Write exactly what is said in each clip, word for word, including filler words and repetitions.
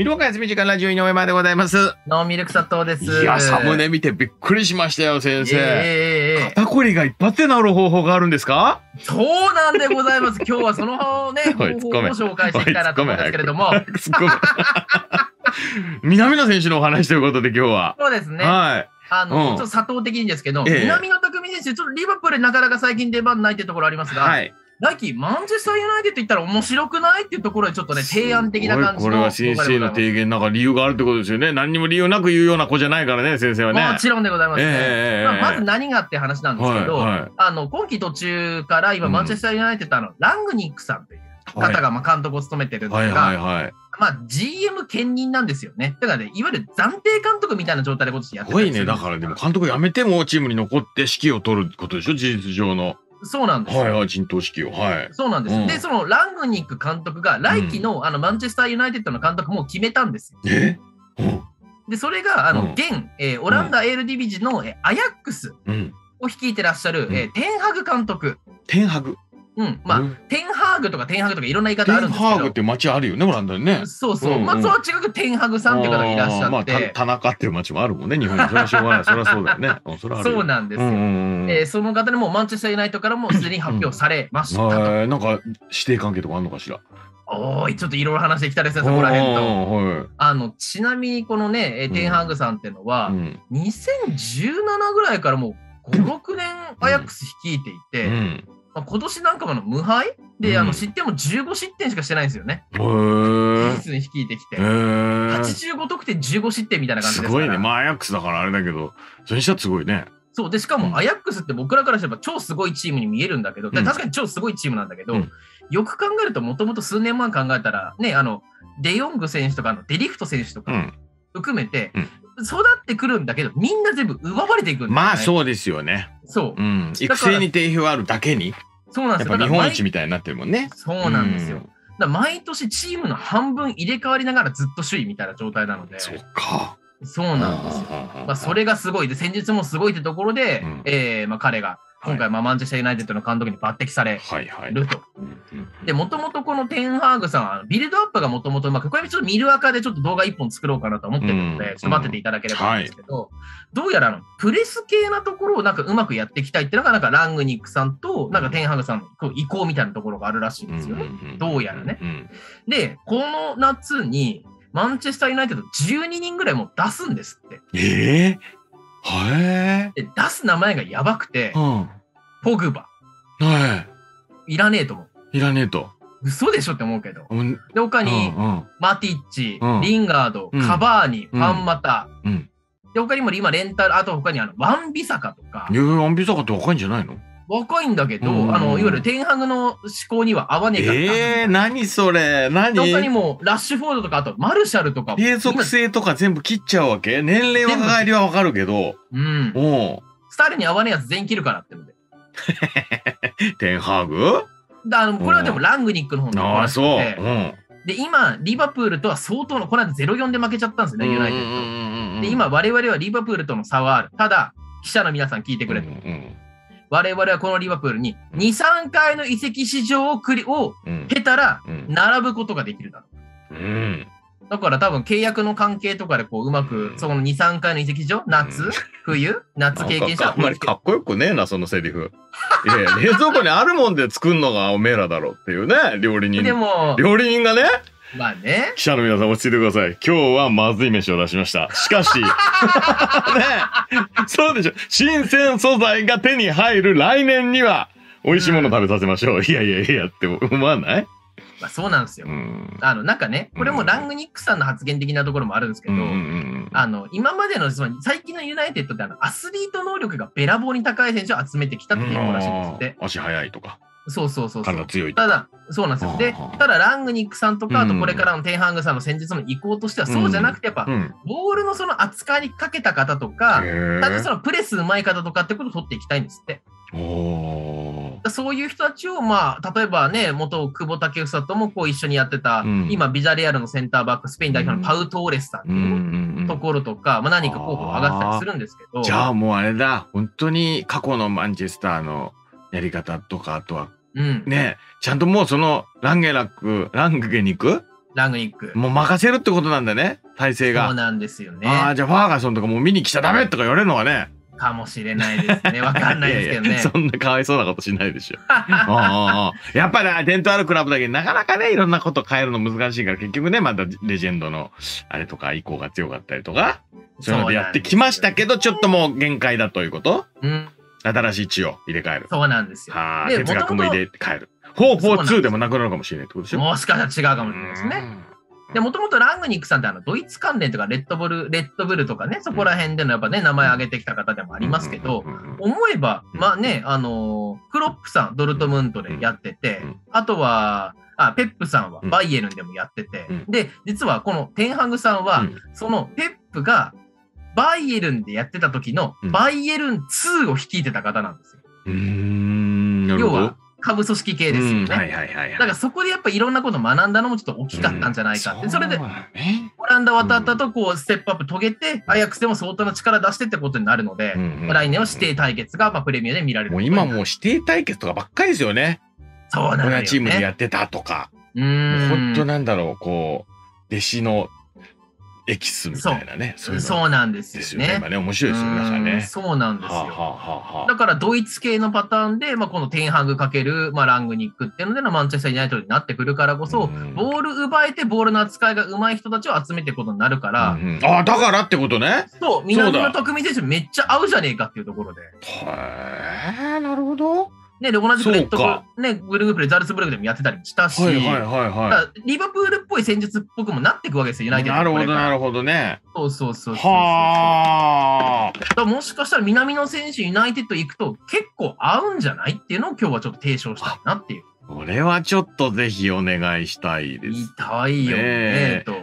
ミルク休み時間ラジオ井上までございます。ノーミルク佐藤です。いや、サムネ見てびっくりしましたよ、先生。えー、肩こりが一発で治る方法があるんですか？そうなんでございます。今日はそのね、方法を紹介していきたいなと思うんですけれども。南野選手のお話ということで今日は。そうですね。はい。あの、ちょっと佐藤的にですけど、ええ、南野拓実選手、ちょっとリバプールなかなか最近出番ないというところありますが、はい、来季マンチェスターユナイテッド行ったら面白くないっていうところでちょっとね、提案的な感じの。これは先生の提言、なんか理由があるってことですよね。何にも理由なく言うような子じゃないからね、先生はね。もちろんでございますね。ええ、まあ、まず何がって話なんですけど、はいはい、あの、今季途中から今、マンチェスターユナイテッドの、うん、ラングニックさんという方がまあ監督を務めてるんですが、まあ ジーエム 兼任なんですよね。だからね、いわゆる暫定監督みたいな状態でことしてやってるんですよ。すごいね。だからでも監督辞めてもチームに残って指揮を取ることでしょ、事実上の。そうなんです。はいはい、陣頭指揮を。はい。そうなんです。うん、で、そのラングニック監督が来季の、うん、あのマンチェスターユナイテッドの監督も決めたんですよ。え？うん、で、それがあの、うん、現、えー、オランダエールディビジの、えー、アヤックスを率いてらっしゃる、うん、えー、テンハグ監督。テンハグ。うん、まあ、うん、テンハーグとかテンハグとかいろんな言い方あるんですけど。テンハーグって町あるよね、オランダにね。そうそう。うんうん、まあ、その近くテンハグさんっていう方がいらっしゃって。まあ、田中っていう町もあるもんね、日本に。それはしょうがない。それはそうだよね。それはあるよ。そうなんですよ。えー、その方にもマンチェスターユナイトからもすでに発表されましたと。えー、なんか、師弟関係とかあるのかしら。おーい、ちょっといろいろ話してきたですね、そこら辺と。はい、あの、ちなみにこのね、テンハグさんっていうのは、うん、にせんじゅうななぐらいからもうご、ろくねんアヤックス率いていて、うんうん、まあ今年なんかもの無敗で、あの失点もじゅうごしってんしかしてないんですよね。事実に率いてきて。はちじゅうごとくてんじゅうごしってんみたいな感じですから。すごいね。まあ、アヤックスだからあれだけど、それにしたらすごいね。そう。で、しかもアヤックスって僕らからすれば超すごいチームに見えるんだけど、確かに超すごいチームなんだけど、うん、よく考えるともともと数年前考えたら、ね、あの、デヨング選手とか、あのデリフト選手とか含めて、うんうん、育ってくるんだけど、みんな全部奪われていくんだよね。まあそうですよね。そう。うん。育成に定評あるだけに。そうなんですよ。やっぱ日本一みたいになってるもんね。そうなんですよ。うん、だから毎年チームの半分入れ替わりながらずっと首位みたいな状態なので。そうか。そうなんですよ。まあそれがすごいで、戦術もすごいってところで、うん、えー、まあ彼が今回、マンチェスターユナイテッドの監督に抜擢されると。で、もともとこのテンハーグさん、ビルドアップがもともとうまく、これちょっとミルアカでちょっと動画いっぽん作ろうかなと思ってるので、ちょっと待ってていただければいいんですけど、どうやらあのプレス系なところをなんかうまくやっていきたいっていうのが、なんかラングニックさんと、なんかテンハーグさんの意向みたいなところがあるらしいんですよね。どうやらね。で、この夏に、マンチェスターユナイテッドじゅうににんぐらいもう出すんですって。えーはい、で出す名前がやばくて、うん、ポグバ、はい、いらねえと思う。いらねえと。嘘でしょって思うけど。うん、で、他に、うんうん、マティッチ、うん、リンガード、カバーニ、ファンマタ。うんうん、で、他にも今、レンタル、あと他にあのワンビサカとか。いや、ワンビサカって若いんじゃないの？若いんだけど、あの、いわゆるテンハグの思考には合わねえかった。ええー、何それ、何？他にも、ラッシュフォードとか、あと、マルシャルとか。継続性とか全部切っちゃうわけ？年齢は帰りはわかるけど。うん。おスタイルに合わねえやつ全員切るからってので。テンハグだ、あの、これはでもラングニックの方の話。ああ、そう。うん。で、今、リバプールとは相当の、この間ゼロたいよんで負けちゃったんですね、ユナイテッド。で、今、我々はリバプールとの差はある。ただ、記者の皆さん聞いてくれと。うんうん我々はこのリバプールにに、さんかいの移籍市場を経たら並ぶことができるだろう。うんうん、だから多分契約の関係とかでこううまくそのに、さんかいの移籍市場、夏、うん、冬、夏経験したら。あんまりかっこよくねえな、そのセリフ。いやいや、冷蔵庫にあるもんで作るのがおめえらだろうっていうね、料理人。でも、料理人がね。まあね、記者の皆さん落ち着いてください。今日はまずい飯を出しました。しかし、ね、そうでしょ。新鮮素材が手に入る来年には美味しいもの食べさせましょう。うん、いやいやいやって思わない？まあそうなんですよ。うん、あのなんかね、これもラングニックさんの発言的なところもあるんですけど、あの今までのつまり最近のユナイテッドってあのアスリート能力がべらぼうに高い選手を集めてきたっていう話ですって。足速いとか。そうそうそうそう。ただ、そうなんですよ。で、ただ、ラングニックさんとか、あとこれからのテンハングさんの戦術の意向としては、そうじゃなくて、やっぱ、ボールのその扱いにかけた方とか、ただそのプレスうまい方とかってことを取っていきたいんですって。そういう人たちを、まあ、例えばね、元久保建英ともこう一緒にやってた、今、ビジャレアルのセンターバック、スペイン代表のパウ・トーレスさんっていうところとか、何か候補上がったりするんですけど。じゃあ、もうあれだ、本当に過去のマンチェスターのやり方とか、あとは、うん、ね、ちゃんともうそのランゲラック、ランゲニックラグニックもう任せるってことなんだね、体勢が。そうなんですよね。ああ、じゃあファーガソンとかもう見に来ちゃダメとか言われるのはね、かもしれないですね。わかんないですけどね。いやいや、そんなかわいそうなことしないでしょ。ああ、やっぱね、伝統あるクラブだけなかなかね、いろんなこと変えるの難しいから、結局ね、またレジェンドのあれとか意向が強かったりとか、そういうのでやってきましたけど、ね、ちょっともう限界だということ、うん、新しい血を入れ替える。そうなんですよ。はあ、哲学も入れ替える。よんよんにでもなくなるかもしれないってことでしょ。もしかしたら違うかもしれないですね。で、もともとラングニックさんってあのドイツ関連とかレッドブル、レッドブルとかね、そこら辺でのやっぱね、名前挙げてきた方でもありますけど、思えば、まあね、あのー、クロップさん、ドルトムントでやってて、あとは、あ、ペップさんはバイエルンでもやってて、で、実はこのテンハグさんは、そのペップがバイエルンでやってた時のバイエルンツーを率いてた方なんですよ。うーん、なるほど。要は、下部組織系ですよね。だからそこでやっぱりいろんなことを学んだのもちょっと大きかったんじゃないかって、うん、それでオランダ渡ったとこうステップアップ遂げて、アヤックスでも相当な力出してってことになるので、来年は指定対決がまあプレミアで見られる。もう今もう指定対決とかばっかりですよね。そうなんですよね。同じチームでやってたとか、本当なんだろう、こう弟子のエキスみたいなね。そうなんですよね。今ね、面白いですよ、皆さんね。そうなんですよ。だからドイツ系のパターンで、まあ、このテンハグかける、まあ、ラングニックっていうのでのマンチェスター・ユナイテッドになってくるからこそ、ボール奪えてボールの扱いが上手い人たちを集めていくことになるから、うんうん、ああ、だからってことね。そう、南野拓実選手めっちゃ合うじゃねえかっていうところで。へえ、なるほど。ね、同じくレッドブル、ね、グループでザルツブルクでもやってたりもしたし、リバプールっぽい戦術っぽくもなっていくわけですよ、ユナイテッド。なるほど、なるほどね。そうそうそう。はあ。もしかしたら南野選手、ユナイテッド行くと結構合うんじゃないっていうのを今日はちょっと提唱したいなっていう。これはちょっとぜひお願いしたいです。痛いよね、と。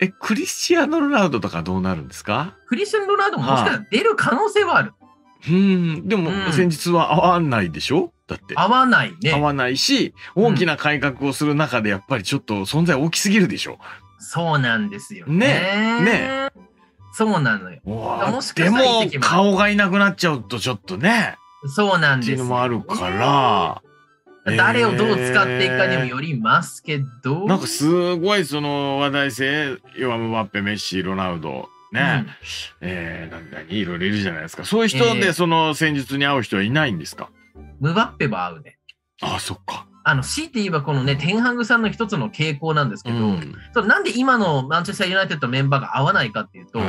え、クリスチアーノ・ロナウドとかどうなるんですか？クリスチアーノ・ロナウドももしかしたら出る可能性はある。うん、でも戦術は合わないでしょ？だって合わないね。合わないし、大きな改革をする中でやっぱりちょっと存在大きすぎるでしょ。そうなんですよね。ねね、そうなのよ。でも顔がいなくなっちゃうとちょっとね。そうなんですよ。っていうのもあるから。誰をどう使っていくかにもよりますけど。なんかすごいその話題性、要はムバッペ、メッシ、ロナウド。ね、うん、えー、なんかいろいろいるじゃないですか。そういう人でその戦術に合う人はいないんですか？えー、ムバッペは合うね。ああ、そっか。あの、強いて言えばこのね、テンハグさんの一つの傾向なんですけど、うん、それなんで今のマンチェスターユナイテッドのメンバーが合わないかっていうと、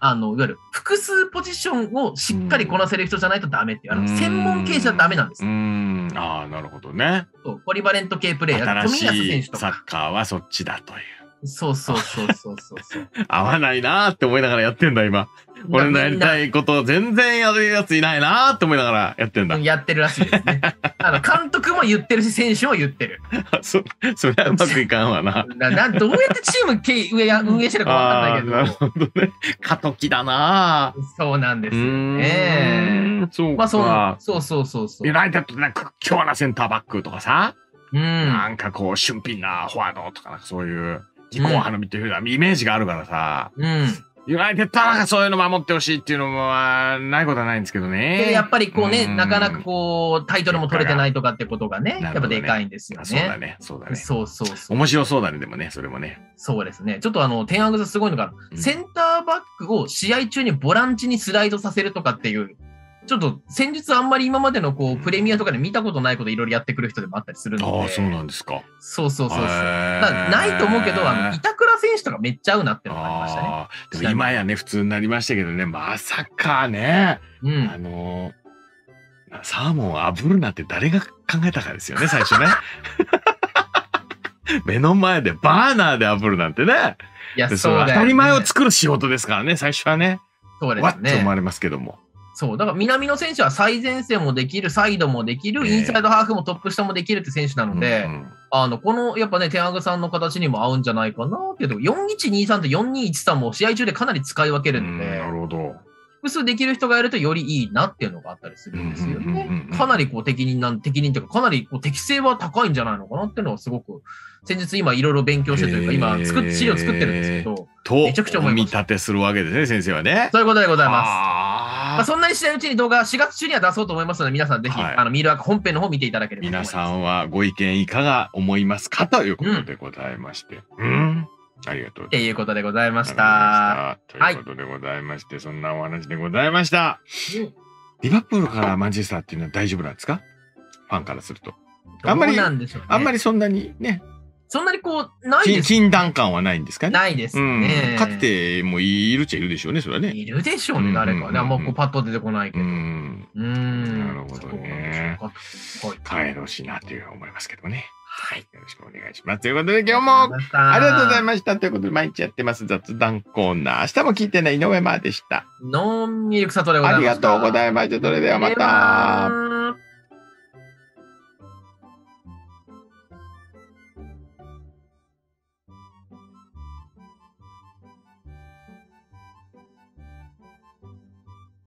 あの、いわゆる複数ポジションをしっかりこなせる人じゃないとダメっていう、あの、専門系じゃダメなんです。うん、ああ、なるほどね。そう、ポリバレント系プレイヤー、富安選手とか。サッカーはそっちだという。そうそうそうそうそうそう。合わないなーって思いながらやってんだ、今。俺のやりたいこと全然やるやついないなーって思いながらやってんだ。やってるらしいですね。あの、監督も言ってるし、選手も言ってる。そ、それはうまくいかんわな。な、な、どうやってチーム経営、運営してるかわかんないけど。なるほどね。過渡期だなー。そうなんですよね。そうか。まあ、そうそうそうそう。ユナイテッドってなんか屈強なセンターバックとかさ、うん、なんかこう、俊敏なフォワードとか、なんかそういう。技巧派のミッドフィルダー、イメージがあるからさ、うん、ユナイテッドはなんかそういうの守ってほしいっていうのはないことはないんですけどね。やっぱりこうね、うん、なかなかこう、タイトルも取れてないとかってことがね、やっぱでかいんですよね。そうだね、そうだね。そうそうそう。面白そうだね、でもね、それもね。そうですね。ちょっとあの、テンハグさんすごいのが、うん、センターバックを試合中にボランチにスライドさせるとかっていう、ちょっと戦術あんまり今までのこうプレミアとかで見たことないこといろいろやってくる人でもあったりするので。ああ、そうなんですか。そうそうそうそう。ないと思うけど、あの、板倉選手とかめっちゃ合うなってのがありましたね。ああ、でも今やね、普通になりましたけどね、まさかね、うん、あの、サーモンを炙るなって誰が考えたかですよね、最初ね。目の前でバーナーで炙るなんてね。いや、そうだよね。当たり前を作る仕事ですからね、最初はね。そうですね。わっと思われますけども。そう、だから南野選手は最前線もできる、サイドもできる、インサイドハーフもトップ下もできるって選手なので、うんうん、あの、この、やっぱね、テンハグさんの形にも合うんじゃないかなっていうと、よんいちにさんとよんにいちさんも試合中でかなり使い分けるんで、なるほど。複数できる人がやるとよりいいなっていうのがあったりするんですよね。かなりこう適任なん、適任というか、かなりこう適性は高いんじゃないのかなっていうのはすごく、先日今いろいろ勉強してというか、今作っ、資料作ってるんですけど、めちゃくちゃ思います。見立てするわけですね、先生はね。そういうことでございます。まあ、そんなにしないうちに動画しがつ中には出そうと思いますので、皆さんぜひ、はい、あのミールワーク本編の方見ていただければと思います。皆さんはご意見いかが思いますかということでございまして、うん、うん、ありがとうということでございました。ということでございまして、はい、そんなお話でございました。うん、リバプールからマンチェスターっていうのは大丈夫なんですか？ファンからすると。あんまり、あんまりそんなにね。そんなにこう、ないです。禁断感はないんですかね。ないですね。かつてもいるっちゃいるでしょうね、それはね。いるでしょうね、誰かね。あんまこうパッと出てこないけど。うん。なるほどね。帰ろうしなという思いますけどね。はい。よろしくお願いします。ということで、今日もありがとうございました。ということで、毎日やってます雑談コーナー。明日も聞いてね、井上真央でした。ノンミルクサトレでございました。ありがとうございました。それではまた。